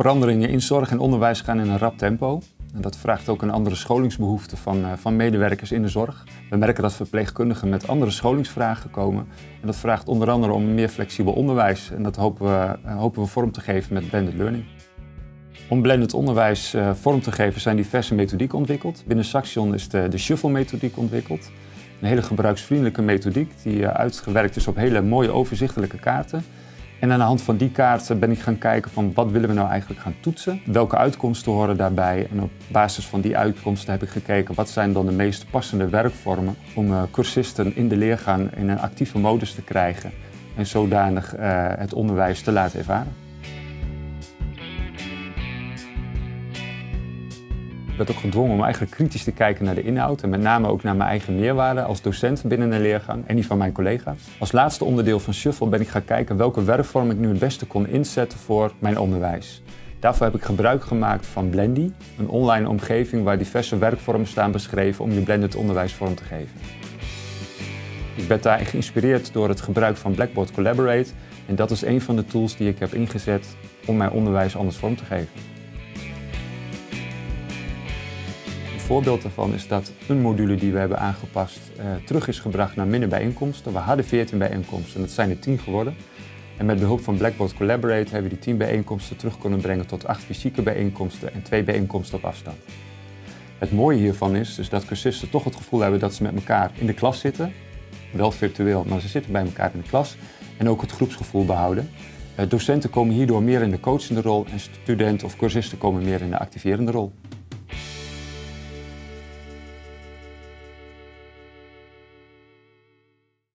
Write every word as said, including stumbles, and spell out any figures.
Veranderingen in zorg en onderwijs gaan in een rap tempo. En dat vraagt ook een andere scholingsbehoefte van, van medewerkers in de zorg. We merken dat verpleegkundigen met andere scholingsvragen komen. En dat vraagt onder andere om meer flexibel onderwijs. En dat hopen we, hopen we vorm te geven met blended learning. Om blended onderwijs vorm te geven zijn diverse methodieken ontwikkeld. Binnen Saxion is de, de Shuffle methodiek ontwikkeld. Een hele gebruiksvriendelijke methodiek die uitgewerkt is op hele mooie overzichtelijke kaarten. En aan de hand van die kaart ben ik gaan kijken van wat willen we nou eigenlijk gaan toetsen. Welke uitkomsten horen daarbij en op basis van die uitkomsten heb ik gekeken wat zijn dan de meest passende werkvormen om cursisten in de leergang in een actieve modus te krijgen en zodanig het onderwijs te laten ervaren. Ik werd ook gedwongen om eigenlijk kritisch te kijken naar de inhoud en met name ook naar mijn eigen meerwaarde als docent binnen een leergang en die van mijn collega's. Als laatste onderdeel van Shuffle ben ik gaan kijken welke werkvorm ik nu het beste kon inzetten voor mijn onderwijs. Daarvoor heb ik gebruik gemaakt van Blendy, een online omgeving waar diverse werkvormen staan beschreven om je blended onderwijs vorm te geven. Ik werd daarin geïnspireerd door het gebruik van Blackboard Collaborate en dat is een van de tools die ik heb ingezet om mijn onderwijs anders vorm te geven. Een voorbeeld daarvan is dat een module die we hebben aangepast eh, terug is gebracht naar minder bijeenkomsten. We hadden veertien bijeenkomsten en dat zijn er tien geworden. En met behulp van Blackboard Collaborate hebben we die tien bijeenkomsten terug kunnen brengen tot acht fysieke bijeenkomsten en twee bijeenkomsten op afstand. Het mooie hiervan is dus dat cursisten toch het gevoel hebben dat ze met elkaar in de klas zitten. Wel virtueel, maar ze zitten bij elkaar in de klas en ook het groepsgevoel behouden. Eh, docenten komen hierdoor meer in de coachende rol en studenten of cursisten komen meer in de activerende rol.